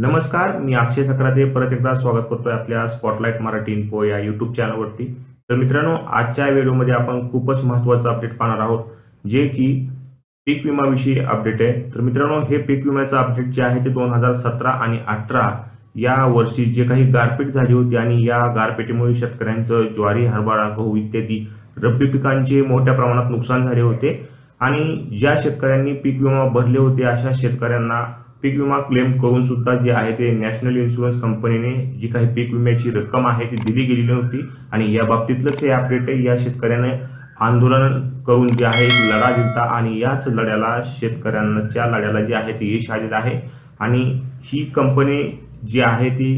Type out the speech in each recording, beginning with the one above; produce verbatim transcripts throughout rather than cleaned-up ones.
नमस्कार, मी अक्षय सक्रते परत एकदा स्वागत करतोय आपल्या स्पॉटलाइट मराठी इन्फो या यूट्यूब चॅनलवरती। तर मित्रांनो, आजच्या व्हिडिओमध्ये आपण खूपच महत्त्वाचं अपडेट पाहणार आहोत, जे की पीक विमा विषयी अपडेट आहे। तर मित्रांनो, हे पीक विम्याचं अपडेट जे आहे ते दोन हजार सतरा आणि अठरा या वर्षी जे काही गारपीट झाली होती आणि या गारपीटीमुळे शेतकऱ्यांचं ज्वारी, हरभरा, गहू इत्यादी रब्बी पिकांचे मोठ्या प्रमाणात नुकसान झाले होते आणि ज्या शेतकऱ्यांनी पीक विमा भरले होते अशा शेतकऱ्यांना पीक विमा क्लेम करून सुद्धा जे आहे ते नॅशनल इन्शुरन्स कंपनीने जी काही पीक विम्याची रक्कम आहे ती दिली गेलेली होती आणि या बाबतीतलंच हे अपडेट आहे। या शेतकऱ्याने आंदोलन करून जे आहे एक लढा जिंकला आणि याच लढ्याला शेतकऱ्यांच्या लढ्याला जे आहे ते यश आलेलं आहे आणि ही कंपनी जी आहे ती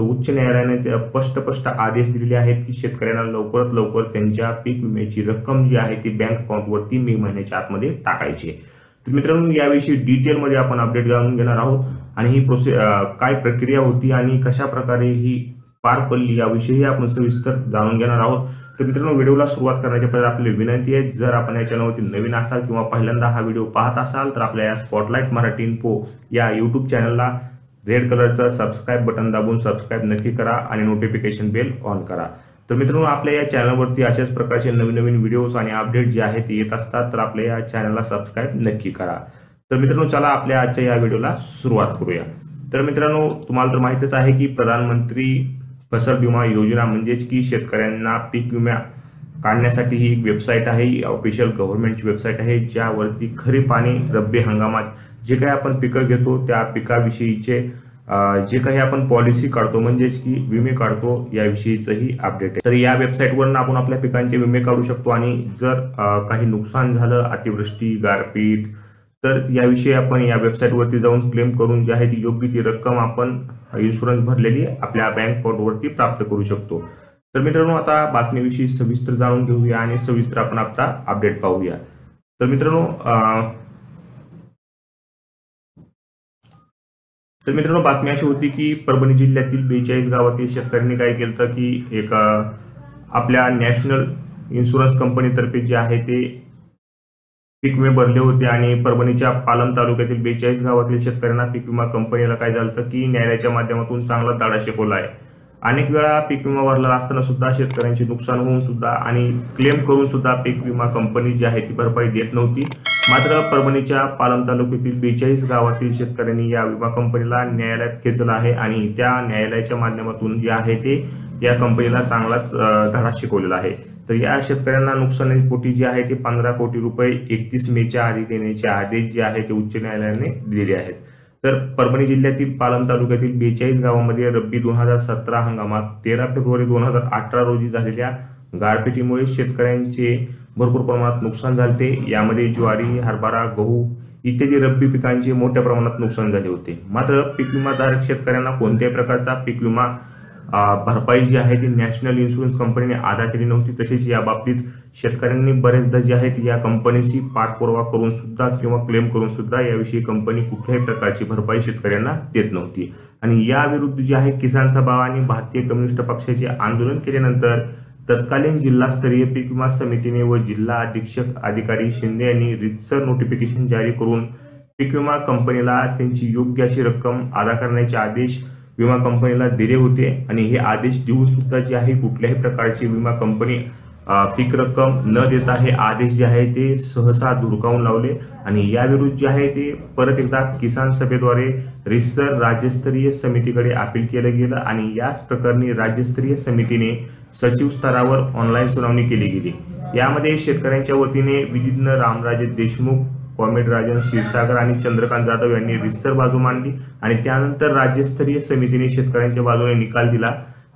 उच्च न्यायालयाने स्पष्ट स्पष्ट आदेश दिलेले आहेत की शेतकऱ्यांना लवकरात लवकर त्यांच्या पीक विम्याची रक्कम जी आहे ती बँक अकाउंटवरती मे महिन्याच्या आतमध्ये टाकायची आहे। तर मित्रांनो, याविषयी डिटेल मध्ये आपण अपडेट जाणून घेणार आहोत आणि ही प्रोसेस काय प्रक्रिया होती आणि कशा प्रकारे ही पार पडली याविषयी आपण सविस्तर जाणून घेणार आहोत। तर मित्रांनो, व्हिडिओला सुरुवात करण्याच्या पहिले आपली विनंती आहे, जर आपण या चॅनलवरती नवीन असाल किंवा पहिल्यांदा हा व्हिडिओ पाहत असाल तर आपल्या या स्पॉटलाइट मराठी इन्फो या यूट्यूब चॅनलला रेड कलरचा सबस्क्राईब बटन दाबून सबस्क्राईब नक्की करा आणि नोटिफिकेशन बेल ऑन करा। तर मित्रांनो, आपल्या या चॅनलवरती अशाच प्रकारचे नवीन नवीन व्हिडिओज आणि अपडेट जे आहेत ते येत असतात, तर आपल्या या चॅनलला सबस्क्राईब नक्की करा। तर मित्रांनो, चला आपल्या आजच्या या व्हिडिओला सुरुवात करूया। तर मित्रांनो, तुम्हाला तर माहितीच आहे की प्रधानमंत्री फसल विमा योजना म्हणजेच की शेतकऱ्यांना पीक विमा काढण्यासाठी ही एक वेबसाईट आहे, ऑफिशियल गव्हर्नमेंटची वेबसाईट आहे, ज्यावरती खरीप आणि रब्बी हंगामात जे काही आपण पिकं घेतो त्या पिकाविषयीचे जे काही आपण पॉलिसी काढतो म्हणजेच की विमे काढतो याविषयीचंही अपडेट आहे। तर या वेबसाईटवरून आपण आपल्या पिकांचे विमे काढू शकतो आणि जर काही नुकसान झालं, अतिवृष्टी, गारपीट, तर याविषयी आपण या वेबसाईटवरती जाऊन क्लेम करून जे आहे ती योग्य ती रक्कम आपण इन्शुरन्स भरलेली आपल्या बँक अकाउंटवरती प्राप्त करू शकतो। तर मित्रांनो, आता बातमीविषयी सविस्तर जाणून घेऊया आणि सविस्तर आपण आता अपडेट पाहूया। तर मित्रांनो तर मित्रांनो बातमी अशी होती की परभणी जिल्ह्यातील बेचाळीस गावातील शेतकऱ्यांनी काय केलं की एक आपल्या नॅशनल इन्शुरन्स कंपनीतर्फे जे आहे ते पीक विमे भरले होते आणि परभणीच्या पालम तालुक्यातील बेचाळीस गावातील शेतकऱ्यांना पीक विमा कंपनीला काय झालं की न्यायालयाच्या माध्यमातून चांगला धडा शिकवला आहे। अनेक वेळा पीक विमा भरला असताना सुद्धा शेतकऱ्यांचे नुकसान होऊन सुद्धा आणि क्लेम करून सुद्धा पीक विमा कंपनी जी आहे ती भरपाई देत नव्हती। मात्र परभणीच्या पालम तालुक्यातील बेचाळीस गावातील शेतकऱ्यांनी या विमा कंपनीला न्यायालयात खेचलं आहे आणि त्या न्यायालयाच्या माध्यमातून जे आहे ते या कंपनीला चांगलाच धडा शिकवलेला आहे। तर या शेतकऱ्यांना नुकसानीपोटी जे आहे ते पंधरा कोटी रुपये एकतीस मेच्या आधी देण्याचे आदेश जे आहे ते उच्च न्यायालयाने दिलेले आहेत। तर परभणी जिल्ह्यातील पालम तालुक्यातील बेचाळीस गावांमध्ये रब्बी दोन हजार सतरा हंगामात तेरा फेब्रुवारी दोन हजार अठरा रोजी झालेल्या गारपिटीमुळे शेतकऱ्यांचे भरपूर प्रमाणात नुकसान झाले। यामध्ये ज्वारी, हरभरा, गहू इत्यादी रब्बी पिकांचे मोठ्या प्रमाणात नुकसान झाले होते। मात्र पीक विमाधारक शेतकऱ्यांना कोणत्याही प्रकारचा पीक विमा भरपाई जी आहे ती नॅशनल इन्शुरन्स कंपनीने अदा केली नव्हती। तसेच या बाबतीत शेतकऱ्यांनी बरेचदा जे आहेत या कंपनीशी पाठपुरावा करून सुद्धा किंवा क्लेम करून सुद्धा याविषयी कंपनी कुठल्याही प्रकारची भरपाई शेतकऱ्यांना देत नव्हती आणि याविरुद्ध जे आहे किसान सभा आणि भारतीय कम्युनिस्ट पक्षाचे आंदोलन केल्यानंतर तत्कालीन जिल्हास्तरीय पीक विमा समितीने व जिल्हा अधीक्षक अधिकारी शिंदे यांनी रितसर नोटिफिकेशन जारी करून पीक विमा कंपनीला त्यांची योग्य अशी रक्कम अदा करण्याचे आदेश विमा कंपनीला दिले होते आणि हे आदेश देऊन सुद्धा जे आहे कुठल्याही प्रकारची विमा कंपनी पीक रक्कम न देता हे आदेश जे आहे ते सहसा धुडकावून लावले आणि याविरुद्ध जे आहे ते परत एकदा किसान सभेद्वारे रितसर राज्यस्तरीय समितीकडे अपील केलं गेलं आणि याच प्रकरणी राज्यस्तरीय समितीने सचिव स्तरावर ऑनलाईन सुनावणी केली गेली। यामध्ये शेतकऱ्यांच्या वतीने विधिज्ञ रामराजे देशमुख, कॉमेड राजन क्षीरसागर आणि चंद्रकांत जाधव यांनी रितसर बाजू मांडली आणि त्यानंतर राज्यस्तरीय समितीने शेतकऱ्यांच्या बाजूने निकाल दिला।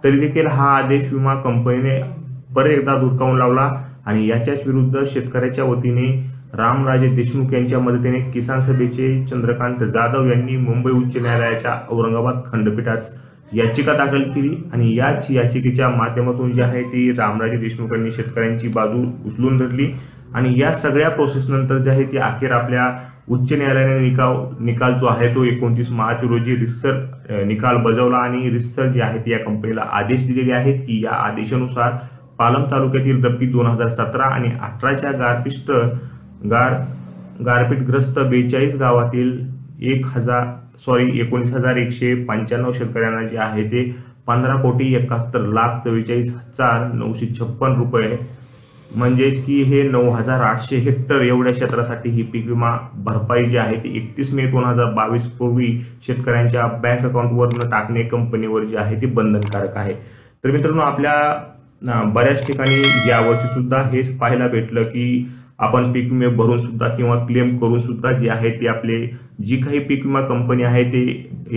तरी देखील हा आदेश विमा कंपनीने परत एकदा धुडकावून लावला आणि याच्याच विरुद्ध शेतकऱ्याच्या वतीने रामराजे देशमुख यांच्या मदतीने किसान सभेचे चंद्रकांत जाधव यांनी मुंबई उच्च न्यायालयाच्या औरंगाबाद खंडपीठात याचिका दाखल केली आणि याच याचिकेच्या माध्यमातून जी आहे ती रामराजे देशमुख यांनी शेतकऱ्यांची बाजू उचलून धरली आणि या सगळ्या प्रोसेसनंतर जे आहे ती अखेर आपल्या उच्च न्यायालयाने निकाल निकाल जो आहे तो एकोणतीस मार्च रोजी रितसर निकाल बजावला आणि रितसर जे आहे ती या कंपनीला आदेश दिलेले आहेत की या आदेशानुसार पालम तालुक्यातील रब्बी दोन हजार सतरा आणि अठराच्या गारपीट गार गारपीटग्रस्त बेचाळीस गावातील एक हजार सॉरी एकोणीस हजार एकशे पंच्याण्णव शेतकऱ्यांना जे आहे ते पंधरा कोटी एकाहत्तर लाख चव्वेचाळीस हजार नऊशे छप्पन रुपये म्हणजेच की हे नऊ हजार आठशे हेक्टर एवढ्या क्षेत्रासाठी ही पीक विमा भरपाई जी आहे ती एकतीस मे दोन हजार बावीस पूर्वी शेतकऱ्यांच्या बँक अकाउंटवरून टाकणे कंपनीवर जे आहे ती बंधनकारक आहे। तर मित्रांनो आपल्या बऱ्याच ठिकाणी यावर्षी सुद्धा हेच पाहायला भेटलं की आपण पीक विमे भरून सुद्धा किंवा क्लेम करून सुद्धा जे आहे ते आपले जी काही पीक विमा कंपनी आहे ते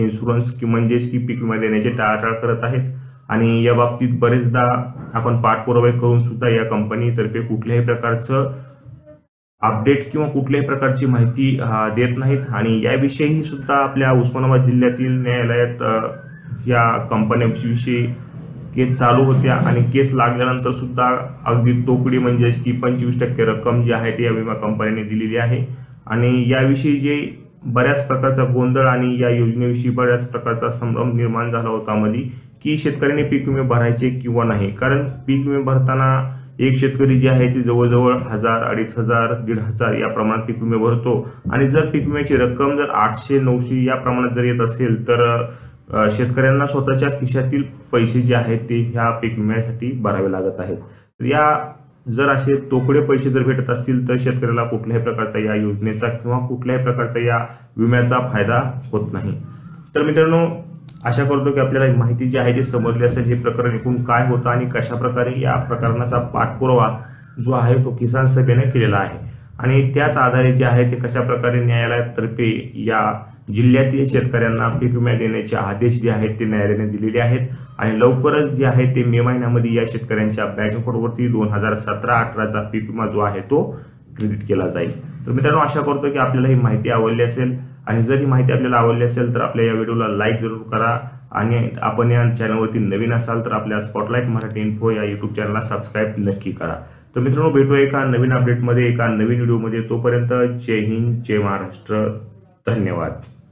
इन्शुरन्स की म्हणजेच की पीक विमा देण्याचे टाळाटाळ करत आहेत आणि या बाबतीत बरेचदा आपण पाठपुरावे करून सुद्धा या कंपनीतर्फे कुठल्याही प्रकारचं अपडेट किंवा कुठल्याही प्रकारची माहिती देत नाहीत आणि याविषयीही सुद्धा आपल्या उस्मानाबाद जिल्ह्यातील न्यायालयात या कंपन्यांविषयी केस चालू होत्या आणि केस लागल्यानंतर सुद्धा अगदी तोकडी म्हणजेच की पंचवीस टक्के रक्कम जी आहे ती या विमा कंपनीने दिलेली आहे आणि याविषयी जे बऱ्याच प्रकारचा गोंधळ आणि या योजनेविषयी बऱ्याच प्रकारचा संभ्रम निर्माण झाला होता मध्ये की शेतकऱ्यांनी पीक विमे भरायचे किंवा नाही, कारण पीक विमे भरताना एक शेतकरी जे आहे ते जवळजवळ हजार अडीच हजार दीड हजार या प्रमाणात पीक विमे भरतो आणि जर पीक विम्याची रक्कम जर आठशे नऊशे या प्रमाणात जर येत असेल तर शेतकऱ्यांना स्वतःच्या खिशातील पैसे जे आहेत ते ह्या पीक विम्यासाठी भरावे लागत आहेत। तर या जर असे तोकडे पैसे जर भेटत असतील तर शेतकऱ्याला कुठल्याही प्रकारचा या योजनेचा किंवा कुठल्याही प्रकारचा या विम्याचा फायदा होत नाही। तर मित्रांनो आशा करतो की आपल्याला माहिती जी आहे ती समजली असेल, हे प्रकरण एकूण काय होतं आणि कशा प्रकारे या प्रकरणाचा पाठपुरावा जो आहे तो किसान सभेने केलेला आहे आणि त्याच आधारे जे आहे ते कशा प्रकारे न्यायालयातर्फे या जिल्ह्यातील शेतकऱ्यांना पीक विमा देण्याचे आदेश जे आहेत ते न्यायालयाने दिलेले आहेत आणि लवकरच जे आहे ते मे महिन्यामध्ये या शेतकऱ्यांच्या बँक अकाउंटवरती दोन हजार सतरा अठराचा पीक विमा जो आहे तो क्रेडिट केला जाईल। तर मित्रांनो आशा करतो की आपल्याला ही माहिती आवडली असेल आणि जर ही माहिती आपल्याला आवडली असेल तर आपल्या या व्हिडिओला लाईक जरूर करा आणि आपण या चॅनलवरती नवीन असाल तर आपल्या स्पॉटलाईट मराठी इन्फो या यूट्यूब चॅनलला सबस्क्राईब नक्की करा। तर मित्रांनो भेटू एका नवीन अपडेटमध्ये एका नवीन व्हिडिओमध्ये, तोपर्यंत जय हिंद जय महाराष्ट्र, धन्यवाद।